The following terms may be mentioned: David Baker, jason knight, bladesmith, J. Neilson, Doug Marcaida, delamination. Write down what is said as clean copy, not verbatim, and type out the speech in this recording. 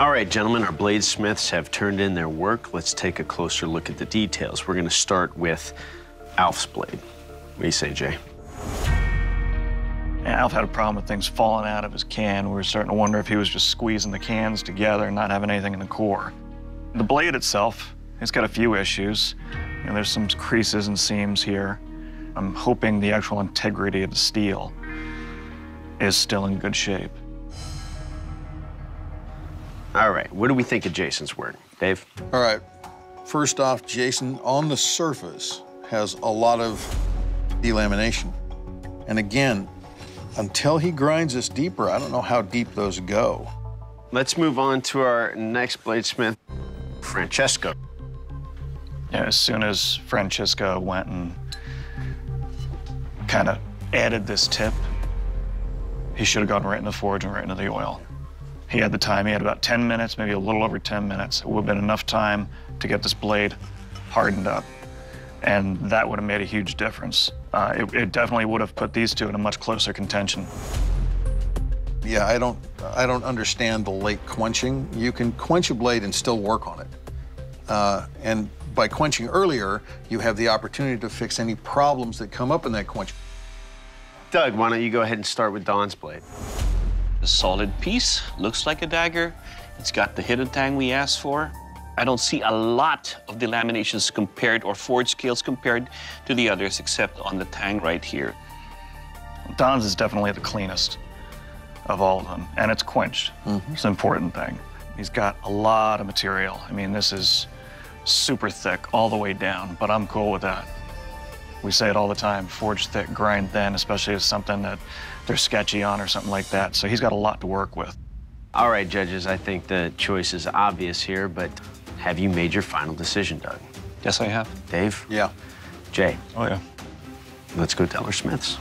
All right, gentlemen, our bladesmiths have turned in their work. Let's take a closer look at the details. We're gonna start with Alf's blade. What do you say, Jay? Yeah, Alf had a problem with things falling out of his can. We were starting to wonder if he was just squeezing the cans together and not having anything in the core. The blade itself, it's got a few issues. You know, there's some creases and seams here. I'm hoping the actual integrity of the steel is still in good shape. All right, what do we think of Jason's work, Dave? All right, first off, Jason, on the surface, has a lot of delamination. And again, until he grinds this deeper, I don't know how deep those go. Let's move on to our next bladesmith, Francesco. Yeah, as soon as Francesco went and kind of added this tip, he should have gone right in the forge and right into the oil. He had the time. He had about 10 minutes, maybe a little over 10 minutes. It would have been enough time to get this blade hardened up. And that would have made a huge difference. It definitely would have put these two in a much closer contention. Yeah, I don't understand the late quenching. You can quench a blade and still work on it. And by quenching earlier, you have the opportunity to fix any problems that come up in that quench. Doug, why don't you go ahead and start with Don's blade? A solid piece, looks like a dagger. It's got the hidden tang we asked for. I don't see a lot of delaminations compared or forge scales compared to the others, except on the tang right here. Don's is definitely the cleanest of all of them, and it's quenched. Mm-hmm. It's an important thing. He's got a lot of material. I mean, this is super thick all the way down, but I'm cool with that. We say it all the time, forge thick, grind thin, especially if it's something that they're sketchy on or something like that. So he's got a lot to work with. All right, judges, I think the choice is obvious here, but have you made your final decision, Doug? Yes, I have. Dave? Yeah. Jay? Oh, yeah. Let's go tell our smiths.